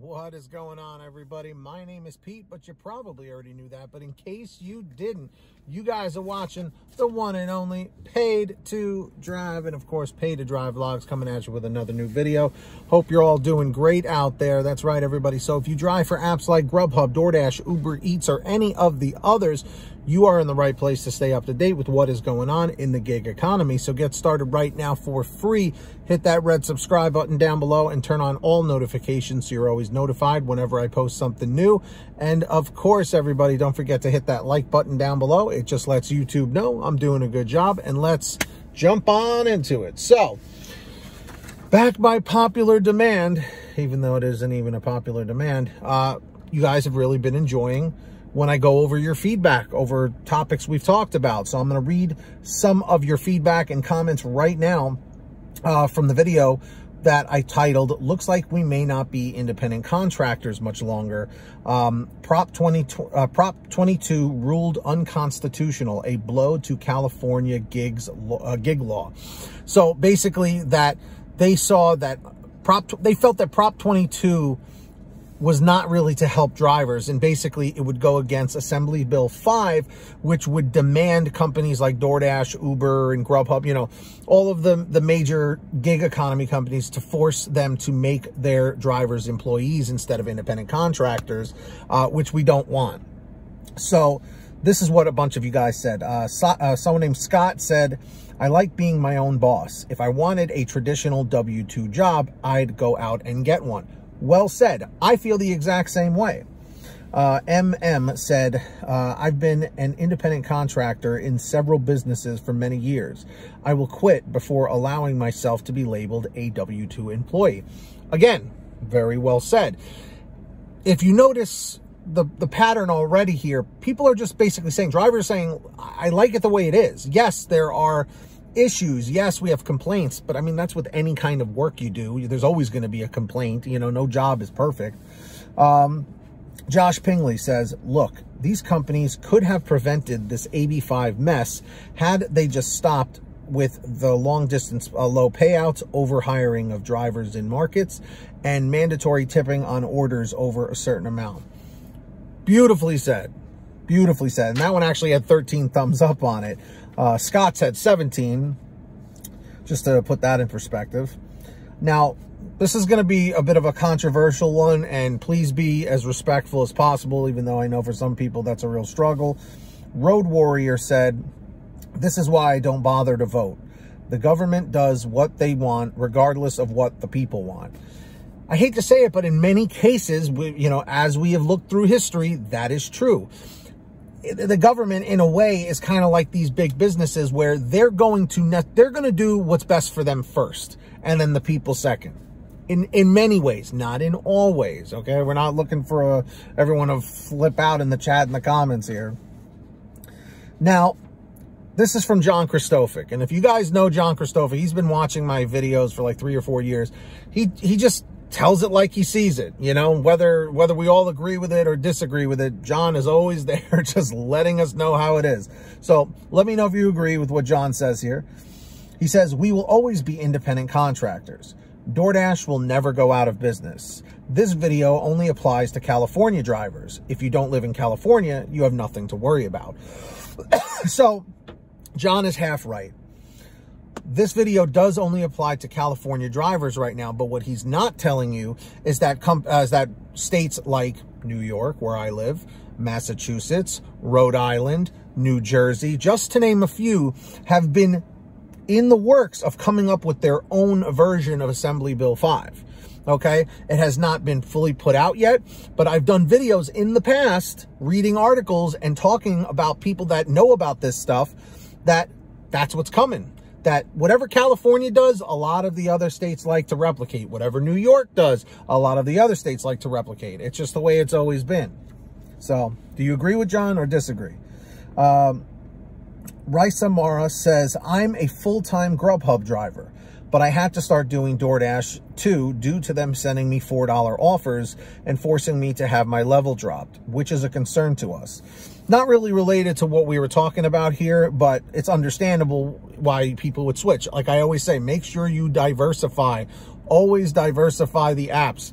What is going on, everybody? My name is Pete, but you probably already knew that. But in case you didn't, you guys are watching the one and only Paid to Drive. And of course, Paid to Drive Vlogs coming at you with another new video. Hope you're all doing great out there. That's right, everybody. So if you drive for apps like Grubhub, DoorDash, Uber Eats, or any of the others, you are in the right place to stay up to date with what is going on in the gig economy. So get started right now for free. Hit that red subscribe button down below and turn on all notifications so you're always notified whenever I post something new. And of course, everybody, don't forget to hit that like button down below. It just lets YouTube know I'm doing a good job, and let's jump on into it. So, backed by popular demand, even though it isn't even a popular demand, you guys have really been enjoying when I go over your feedback over topics we've talked about. So I'm going to read some of your feedback and comments right now from the video that I titled, "Looks Like We May Not Be Independent Contractors Much Longer." Prop 22 ruled unconstitutional, a blow to California gig law. So basically that they saw that they felt that Prop 22 was not really to help drivers, and basically it would go against Assembly Bill 5, which would demand companies like DoorDash, Uber, and Grubhub, you know, all of the major gig economy companies, to force them to make their drivers employees instead of independent contractors, which we don't want. So this is what a bunch of you guys said. Someone named Scott said, "I like being my own boss. If I wanted a traditional W-2 job, I'd go out and get one." Well said. I feel the exact same way. MM said, "I've been an independent contractor in several businesses for many years. I will quit before allowing myself to be labeled a W-2 employee." Again, very well said. If you notice the pattern already here, people are just basically saying, drivers saying, I like it the way it is. Yes, there are issues. Yes, we have complaints, but I mean, that's with any kind of work you do. There's always going to be a complaint. You know, no job is perfect. Josh Pingley says, "Look, these companies could have prevented this AB5 mess had they just stopped with the long distance low payouts, over hiring of drivers in markets, and mandatory tipping on orders over a certain amount." Beautifully said. Beautifully said. And that one actually had 13 thumbs up on it. Scott said 17, just to put that in perspective. Now, this is going to be a bit of a controversial one, and please be as respectful as possible, even though I know for some people that's a real struggle. Road Warrior said, "This is why I don't bother to vote. The government does what they want, regardless of what the people want." I hate to say it, but in many cases, you know, as we have looked through history, that is true. The government, in a way, is kind of like these big businesses, where they're going to do what's best for them first, and then the people second. In many ways, not in all ways. Okay, we're not looking for everyone to flip out in the chat and the comments here. Now, this is from John Christofik, and if you guys know John Christofik, he's been watching my videos for like 3 or 4 years. He just tells it like he sees it, you know, whether we all agree with it or disagree with it. John is always there just letting us know how it is. So let me know if you agree with what John says here. He says, "We will always be independent contractors. DoorDash will never go out of business. This video only applies to California drivers. If you don't live in California, you have nothing to worry about." So John is half right. This video does only apply to California drivers right now, but what he's not telling you is that states like New York, where I live, Massachusetts, Rhode Island, New Jersey, just to name a few, have been in the works of coming up with their own version of Assembly Bill 5. Okay, it has not been fully put out yet, but I've done videos in the past reading articles and talking about people that know about this stuff, that's what's coming. That whatever California does, a lot of the other states like to replicate. Whatever New York does, a lot of the other states like to replicate. It's just the way it's always been. So, do you agree with John or disagree? Risa Mara says, "I'm a full-time Grubhub driver, but I had to start doing DoorDash too due to them sending me $4 offers and forcing me to have my level dropped, which is a concern to us." Not really related to what we were talking about here, but it's understandable why people would switch. Like I always say, make sure you diversify. Always diversify the apps.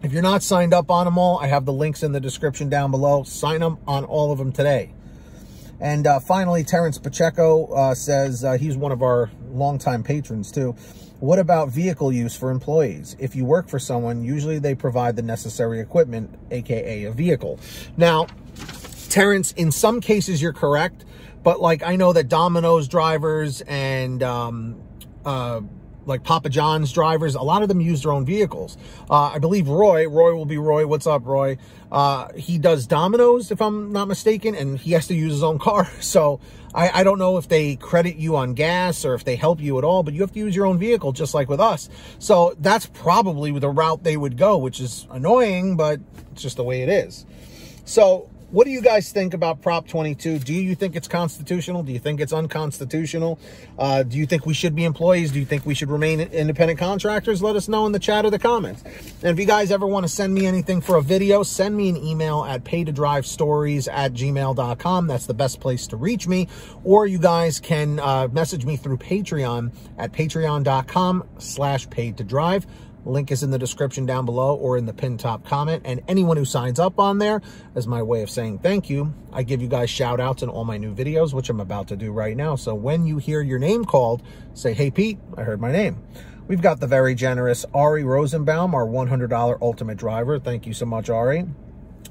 If you're not signed up on them all, I have the links in the description down below. Sign them on all of them today. And finally, Terrence Pacheco says, he's one of our longtime patrons too. What about vehicle use for employees? If you work for someone, usually they provide the necessary equipment, AKA a vehicle. Now, Terrence, in some cases you're correct, but like I know that Domino's drivers and like Papa John's drivers, a lot of them use their own vehicles. I believe Roy will be Roy. What's up, Roy? He does Domino's, if I'm not mistaken, and he has to use his own car. So I don't know if they credit you on gas or if they help you at all, but you have to use your own vehicle just like with us. So that's probably the route they would go, which is annoying, but it's just the way it is. So what do you guys think about Prop 22? Do you think it's constitutional? Do you think it's unconstitutional? Do you think we should be employees? Do you think we should remain independent contractors? Let us know in the chat or the comments. And if you guys ever want to send me anything for a video, send me an email at paytodrivestories@gmail.com. That's the best place to reach me. Or you guys can message me through Patreon at patreon.com/paidtodrive. Link is in the description down below or in the pinned top comment. And anyone who signs up on there, as my way of saying thank you, I give you guys shout outs in all my new videos, which I'm about to do right now. So when you hear your name called, say, hey, Pete, I heard my name. We've got the very generous Ari Rosenbaum, our $100 ultimate driver. Thank you so much, Ari.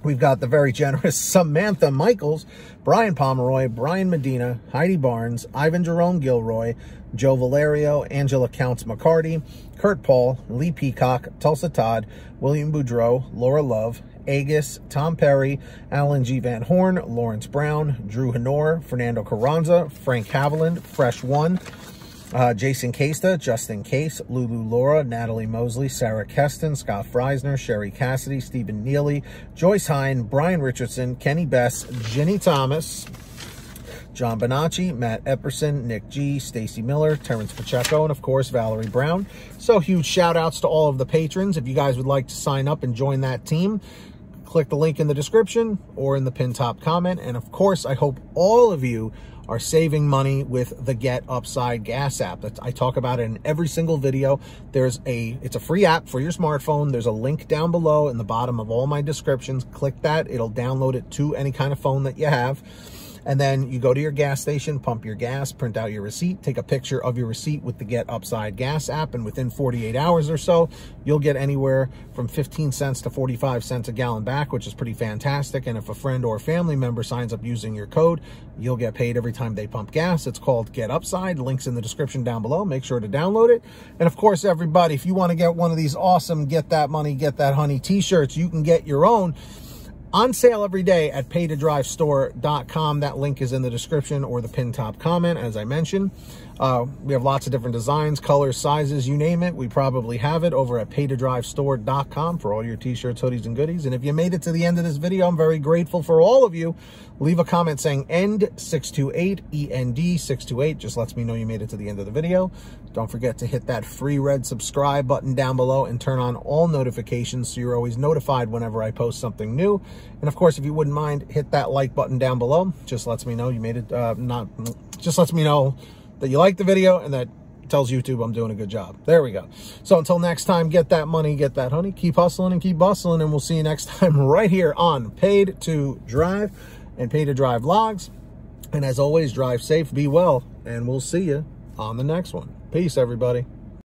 We've got the very generous Samantha Mikles, Brian Pomeroy, Brian Medina, Heidi Barnes, Ivan Jerome Gilroy, Joe Valerio, Angela Counts-McCarty, Kurt Paul, Lee Peacock, Tulsa Todd, William Boudreau, Laura Love, Agus, Tom Perry, Alan G. Van Horn, Lawrence Brown, Drew Hanor, Fernando Carranza, Frank Haviland, Fresh One, Jason Kesta, Justin Case, Lulu Laura, Natalie Mosley, Sarah Keston, Scott Freisner, Sherry Cassidy, Stephen Neely, Joyce Hine, Brian Richardson, Kenny Bess, Jenny Thomas, John Bonacci, Matt Epperson, Nick G, Stacy Miller, Terrence Pacheco, and of course, Valerie Brown. So huge shout outs to all of the patrons. If you guys would like to sign up and join that team, click the link in the description or in the pinned top comment. And of course, I hope all of you are saving money with the Get Upside gas app. I talk about it in every single video. It's a free app for your smartphone. There's a link down below in the bottom of all my descriptions. Click that, it'll download it to any kind of phone that you have. And then you go to your gas station, pump your gas, print out your receipt, take a picture of your receipt with the Get Upside gas app, and within 48 hours or so, you'll get anywhere from 15 cents to 45 cents a gallon back, which is pretty fantastic. And if a friend or family member signs up using your code, you'll get paid every time they pump gas. It's called Get Upside. Link's in the description down below. Make sure to download it. And of course, everybody, if you want to get one of these awesome Get That Money, Get That Honey t-shirts, you can get your own. On sale every day at paytodrivestore.com. That link is in the description or the pinned top comment, as I mentioned. We have lots of different designs, colors, sizes, you name it. We probably have it over at paytodrivestore.com for all your t-shirts, hoodies, and goodies. And if you made it to the end of this video, I'm very grateful for all of you. Leave a comment saying end 628, END 628. Just lets me know you made it to the end of the video. Don't forget to hit that free red subscribe button down below and turn on all notifications so you're always notified whenever I post something new. And of course, if you wouldn't mind, hit that like button down below. Just lets me know you made it. Just lets me know that you liked the video, and that tells YouTube I'm doing a good job. There we go. So until next time, get that money, get that honey. Keep hustling and keep bustling, and we'll see you next time right here on Paid to Drive and Paid to Drive Vlogs. And as always, drive safe, be well, and we'll see you on the next one. Peace, everybody.